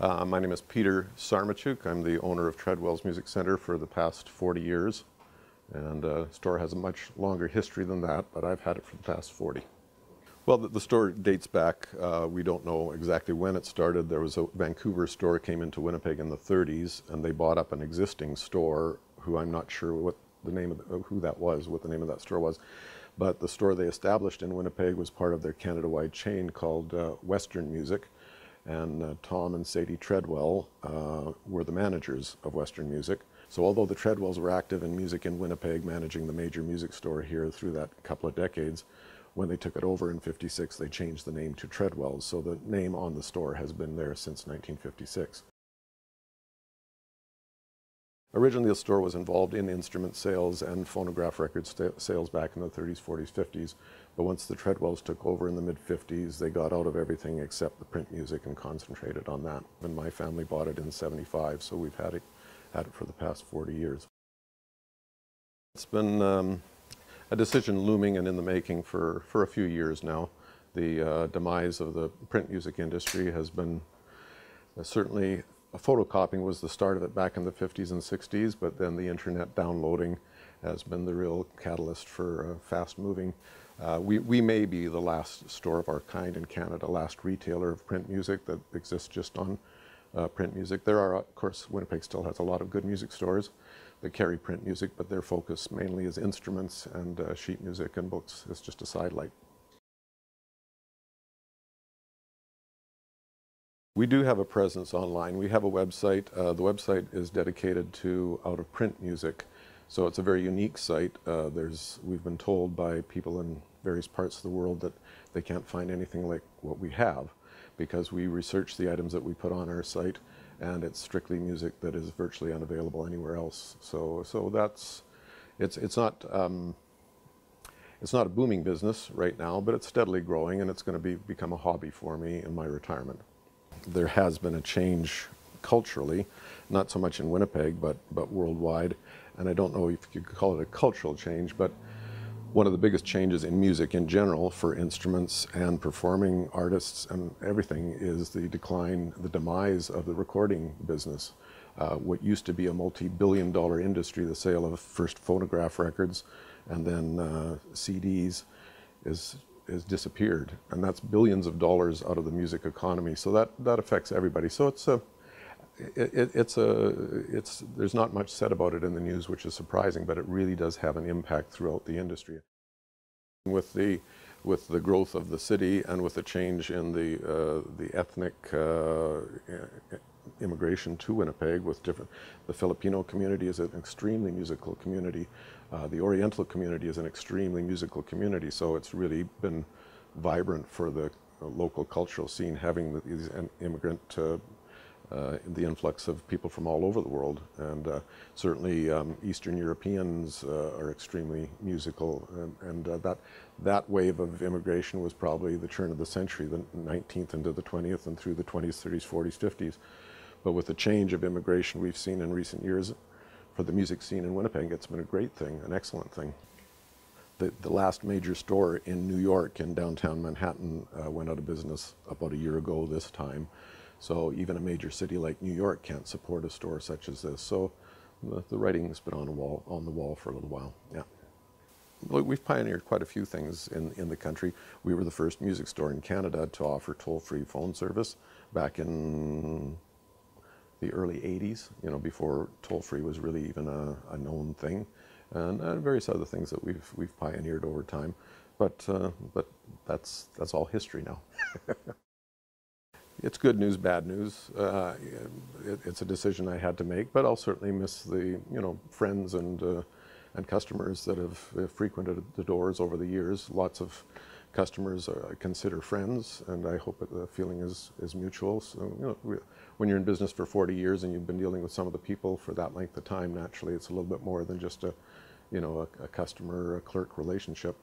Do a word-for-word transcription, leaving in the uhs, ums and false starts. Uh, my name is Peter Sarmachuk. I'm the owner of Tredwell's Music Centre for the past forty years. And uh, the store has a much longer history than that, but I've had it for the past forty. Well, the, the store dates back. Uh, we don't know exactly when it started. There was a Vancouver store came into Winnipeg in the thirties, and they bought up an existing store, who I'm not sure what the name of the, who that was, what the name of that store was. But the store they established in Winnipeg was part of their Canada-wide chain called uh, Western Music, and uh, Tom and Sadie Tredwell uh, were the managers of Western Music. So although the Tredwells were active in music in Winnipeg, managing the major music store here through that couple of decades, when they took it over in fifty-six, they changed the name to Tredwell's. So the name on the store has been there since nineteen fifty-six. Originally, the store was involved in instrument sales and phonograph record sales back in the thirties, forties, fifties. But once the Tredwells took over in the mid fifties, they got out of everything except the print music and concentrated on that. And my family bought it in seventy-five, so we've had it, had it for the past forty years. It's been um, a decision looming and in the making for, for a few years now. The uh, demise of the print music industry has been uh, certainly photocopying was the start of it back in the fifties and sixties, but then the internet downloading has been the real catalyst for uh, fast moving. Uh, we, we may be the last store of our kind in Canada, last retailer of print music that exists just on uh, print music. There are, of course, Winnipeg still has a lot of good music stores that carry print music, but their focus mainly is instruments and uh, sheet music and books. It's just a sidelight. We do have a presence online. We have a website. Uh, the website is dedicated to out-of-print music, so it's a very unique site. Uh, there's, we've been told by people in various parts of the world that they can't find anything like what we have, because we research the items that we put on our site, and it's strictly music that is virtually unavailable anywhere else. So, so that's, it's, it's not, um, it's not a booming business right now, but it's steadily growing, and it's going to be, become a hobby for me in my retirement. There has been a change culturally, not so much in Winnipeg, but, but worldwide. And I don't know if you could call it a cultural change, but one of the biggest changes in music in general for instruments and performing artists and everything is the decline, the demise of the recording business. Uh, what used to be a multi-billion dollar industry, the sale of first phonograph records and then uh, C Ds is has disappeared, and that's billions of dollars out of the music economy. So that that affects everybody. So it's a, it, it's a, it's there's not much said about it in the news, which is surprising, but it really does have an impact throughout the industry. With the, with the growth of the city and with the change in the uh, the ethnic uh, immigration to Winnipeg, with different, the Filipino community is an extremely musical community. Uh, the Oriental community is an extremely musical community, so it's really been vibrant for the uh, local cultural scene, having the, these immigrant, uh, uh, the influx of people from all over the world. And uh, certainly um, Eastern Europeans uh, are extremely musical, and, and uh, that, that wave of immigration was probably the turn of the century, the nineteenth into the twentieth and through the twenties, thirties, forties, fifties. But with the change of immigration we've seen in recent years, for the music scene in Winnipeg, it's been a great thing, an excellent thing. The, the last major store in New York, in downtown Manhattan, uh, went out of business about a year ago this time. So even a major city like New York can't support a store such as this. So the, the writing's been on the wall, on the wall for a little while. Yeah. Look, we've pioneered quite a few things in, in the country. We were the first music store in Canada to offer toll-free phone service back in the early eighties, you know, before toll-free was really even a, a known thing, and, and various other things that we've we've pioneered over time, but uh, but that's that's all history now. It's good news, bad news. Uh, it, it's a decision I had to make, but I'll certainly miss the you know friends and uh, and customers that have frequented the doors over the years. Lots of customers uh, consider friends, and I hope that the feeling is, is mutual. So, you know, we, when you're in business for forty years and you've been dealing with some of the people for that length of time, naturally it's a little bit more than just a, you know, a, a customer, a clerk relationship.